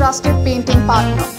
trusted painting partner.